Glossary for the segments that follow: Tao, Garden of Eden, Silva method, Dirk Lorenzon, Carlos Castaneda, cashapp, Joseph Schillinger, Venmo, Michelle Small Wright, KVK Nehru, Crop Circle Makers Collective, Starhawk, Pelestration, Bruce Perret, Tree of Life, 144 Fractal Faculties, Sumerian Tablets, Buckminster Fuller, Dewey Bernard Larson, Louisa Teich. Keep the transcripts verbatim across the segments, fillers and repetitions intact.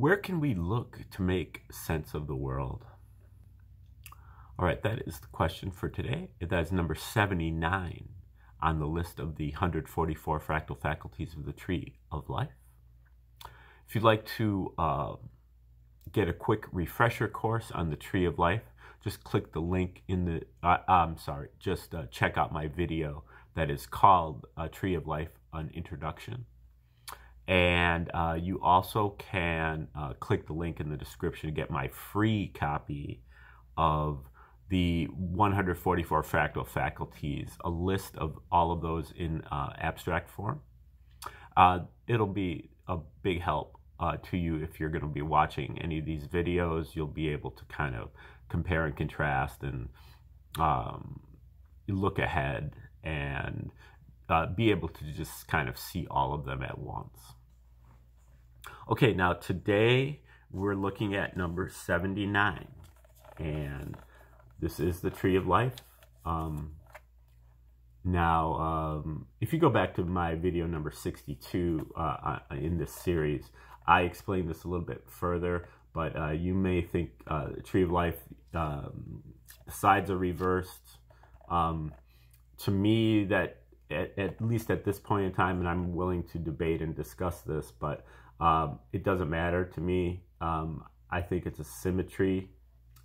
Where can we look to make sense of the world? All right, that is the question for today. That is number seventy-nine on the list of the one hundred forty-four fractal faculties of the Tree of Life. If you'd like to uh, get a quick refresher course on the Tree of Life, just click the link in the, uh, I'm sorry, just uh, check out my video that is called uh, Tree of Life, An Introduction. And uh, you also can uh, click the link in the description to get my free copy of the one hundred forty-four Fractal Faculties, a list of all of those in uh, abstract form. Uh, it'll be a big help uh, to you if you're going to be watching any of these videos. You'll be able to kind of compare and contrast and um, look ahead and uh, be able to just kind of see all of them at once. Okay, now today we're looking at number seventy-nine, and this is the Tree of Life. Um, now, um, if you go back to my video number sixty-two uh, in this series, I explained this a little bit further, but uh, you may think uh, the Tree of Life, um, sides are reversed. Um, to me, that at, at least at this point in time, and I'm willing to debate and discuss this, but um, it doesn't matter to me. Um, I think it's a symmetry,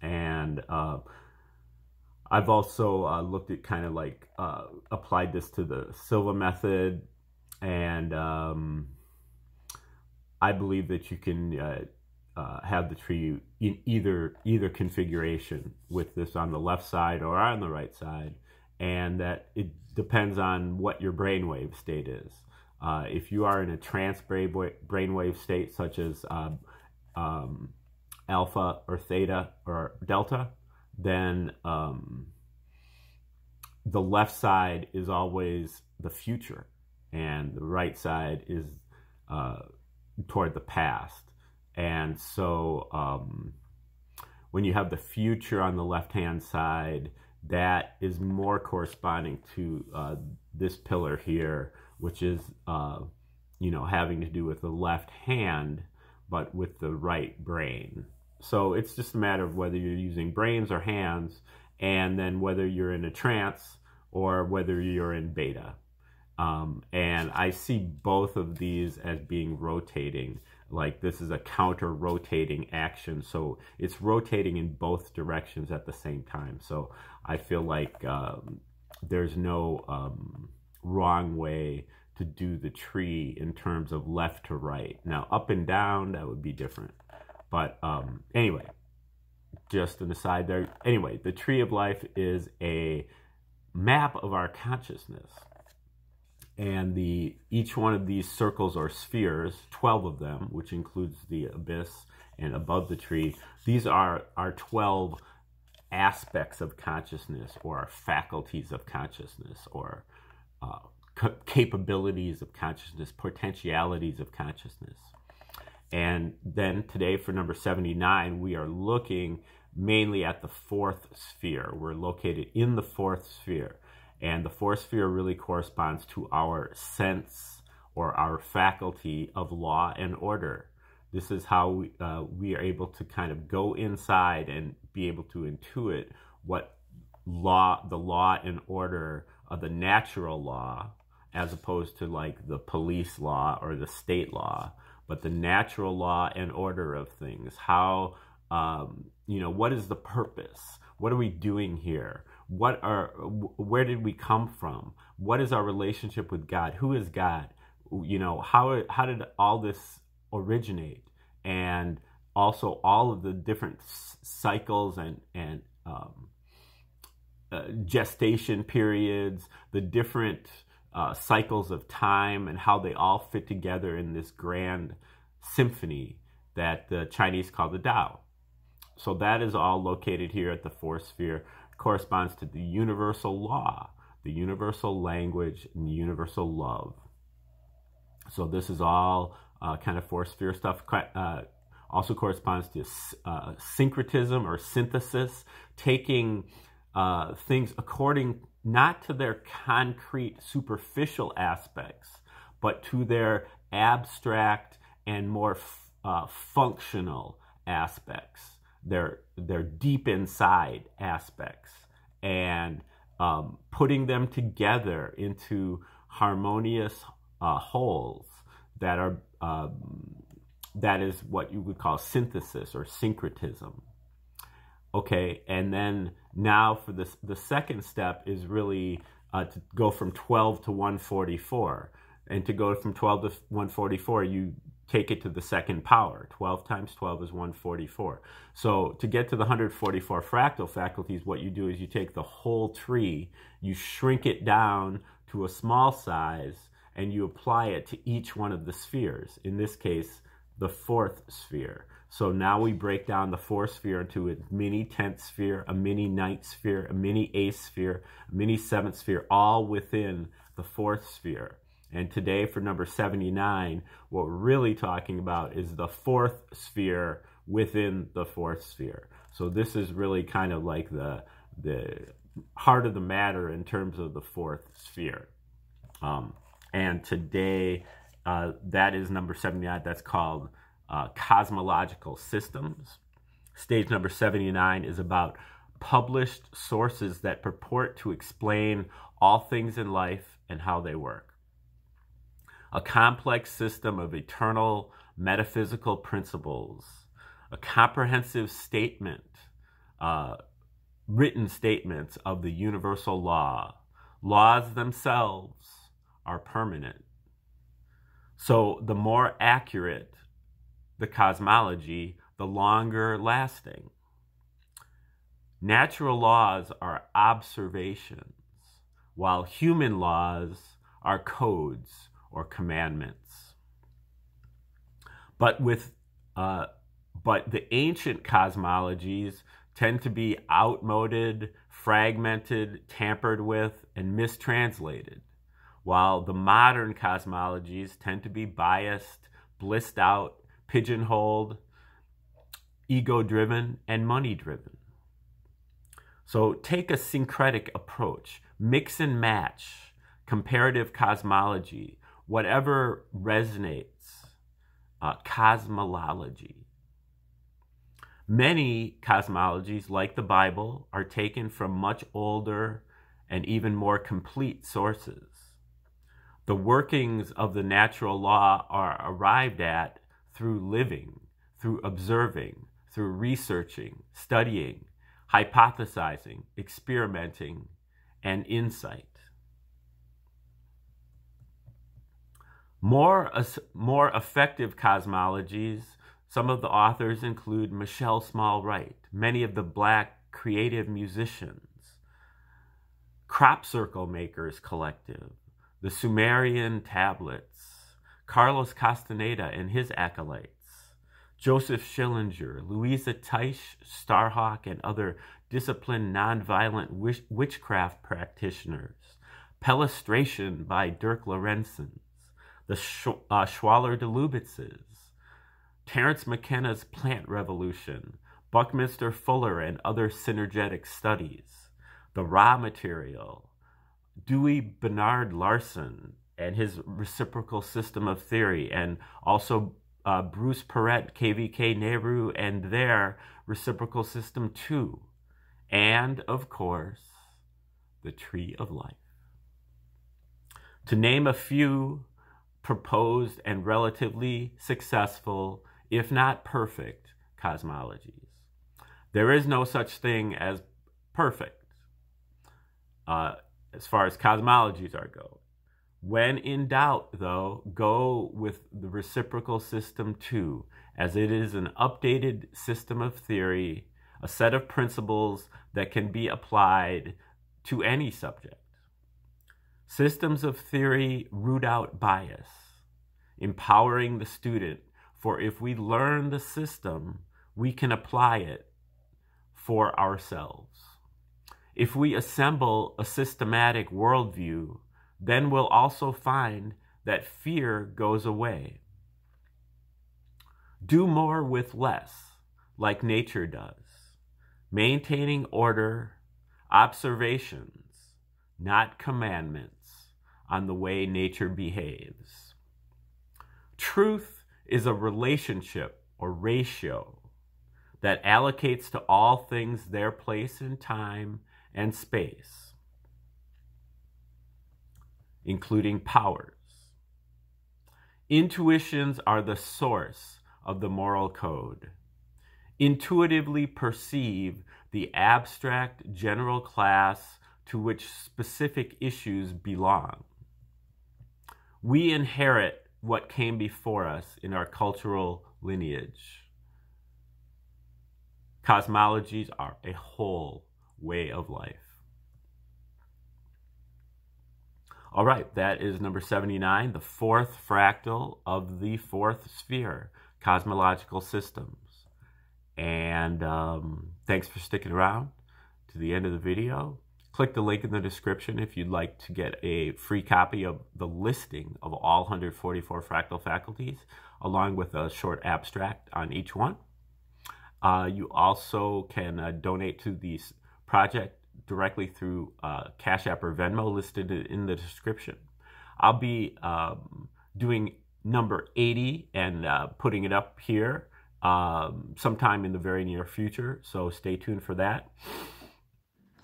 and uh, I've also uh, looked at kind of like uh, applied this to the Silva method, and um, I believe that you can uh, uh, have the tree in either either configuration, with this on the left side or on the right side, and that it depends on what your brainwave state is. Uh, if you are in a trance brainwave state, such as uh, um, alpha or theta or delta, then um, the left side is always the future, and the right side is uh, toward the past. And so um, when you have the future on the left-hand side, that is more corresponding to uh, this pillar here, which is, uh, you know, having to do with the left hand, but with the right brain. So it's just a matter of whether you're using brains or hands, and then whether you're in a trance or whether you're in beta. Um, and I see both of these as being rotating. Like, this is a counter-rotating action, so it's rotating in both directions at the same time. So I feel like um, there's no um, wrong way to do the tree in terms of left to right. Now, up and down, that would be different. But um, anyway, just an aside there. Anyway, the Tree of Life is a map of our consciousness. And the each one of these circles or spheres, twelve of them, which includes the abyss and above the tree, these are our twelve aspects of consciousness, or our faculties of consciousness, or uh, capabilities of consciousness, potentialities of consciousness. And then today, for number seventy-nine, we are looking mainly at the fourth sphere. We're located in the fourth sphere. And the fourth sphere really corresponds to our sense, or our faculty of law and order. This is how we, uh, we are able to kind of go inside and be able to intuit what law, the law and order of the natural law, as opposed to like the police law or the state law. But the natural law and order of things, how, um, you know, what is the purpose? What are we doing here? What are, where did we come from? What is our relationship with God? Who is God? You know, how, how did all this originate? And also all of the different cycles and, and um, uh, gestation periods, the different Uh, cycles of time, and how they all fit together in this grand symphony that the Chinese call the Tao. So that is all located here at the fourth sphere. It corresponds to the universal law, the universal language, and the universal love. So this is all uh, kind of fourth sphere stuff. Uh, also corresponds to uh, syncretism or synthesis, taking uh, things according to, not to their concrete, superficial aspects, but to their abstract and more uh, functional aspects, their, their deep inside aspects, and um, putting them together into harmonious uh, wholes that are, um, that is what you would call synthesis or syncretism. Okay, and then now for this, the second step is really uh, to go from twelve to one forty-four. And to go from twelve to one forty-four, you take it to the second power. twelve times twelve is one hundred forty-four. So to get to the one hundred forty-four fractal faculties, what you do is you take the whole tree, you shrink it down to a small size, and you apply it to each one of the spheres. In this case, the fourth sphere. So now we break down the fourth sphere into a mini tenth sphere, a mini ninth sphere, a mini eighth sphere, a mini seventh sphere, all within the fourth sphere. And today for number seventy-nine, what we're really talking about is the fourth sphere within the fourth sphere. So this is really kind of like the, the heart of the matter in terms of the fourth sphere. Um, and today, uh, that is number seventy-nine. That's called uh, cosmological systems. Stage number seventy-nine is about published sources that purport to explain all things in life and how they work. A complex system of eternal metaphysical principles, a comprehensive statement, uh, written statements of the universal law. Laws themselves are permanent. So the more accurate the cosmology, the longer lasting. Natural laws are observations, while human laws are codes or commandments. But with uh, but the ancient cosmologies tend to be outmoded, fragmented, tampered with, and mistranslated, while the modern cosmologies tend to be biased, blissed out, pigeonholed, ego-driven, and money-driven. So take a syncretic approach, mix and match, comparative cosmology, whatever resonates, uh, cosmology. Many cosmologies, like the Bible, are taken from much older and even more complete sources. The workings of the natural law are arrived at through living, through observing, through researching, studying, hypothesizing, experimenting, and insight. More, more effective cosmologies, some of the authors include Michelle Small Wright, many of the Black creative musicians, Crop Circle Makers Collective, the Sumerian Tablets, Carlos Castaneda and his acolytes, Joseph Schillinger, Louisa Teich, Starhawk, and other disciplined nonviolent witch witchcraft practitioners, Pelestration by Dirk Lorenzon, the Sh uh, Schwaller de Lubitz's, Terence McKenna's Plant Revolution, Buckminster Fuller and other synergetic studies, the raw material, Dewey Bernard Larson and his reciprocal system of theory, and also uh, Bruce Perret, K V K Nehru, and their reciprocal system too, and of course, the Tree of Life. To name a few proposed and relatively successful, if not perfect, cosmologies. There is no such thing as perfect uh, as far as cosmologies are go. When in doubt, though, go with the reciprocal system too, as it is an updated system of theory, a set of principles that can be applied to any subject. Systems of theory root out bias, empowering the student, for if we learn the system, we can apply it for ourselves. If we assemble a systematic worldview, then we'll also find that fear goes away. Do more with less, like nature does, maintaining order, observation, not commandments, on the way nature behaves. Truth is a relationship or ratio that allocates to all things their place in time and space, including powers. Intuitions are the source of the moral code. Intuitively perceive the abstract general class to which specific issues belong. We inherit what came before us in our cultural lineage. Cosmologies are a whole way of life. All right, that is number seventy-nine, the fourth fractal of the fourth sphere, cosmological systems. And um, thanks for sticking around to the end of the video. Click the link in the description if you'd like to get a free copy of the listing of all one hundred forty-four fractal faculties, along with a short abstract on each one. Uh, you also can uh, donate to the project directly through uh, Cash App or Venmo listed in the description. I'll be um, doing number eighty and uh, putting it up here um, sometime in the very near future, so stay tuned for that.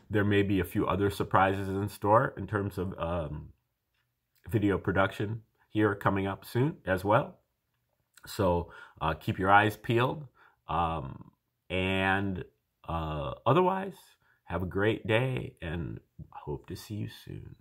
There may be a few other surprises in store in terms of um, video production here coming up soon as well. So uh, keep your eyes peeled. Um, and uh, otherwise, have a great day and hope to see you soon.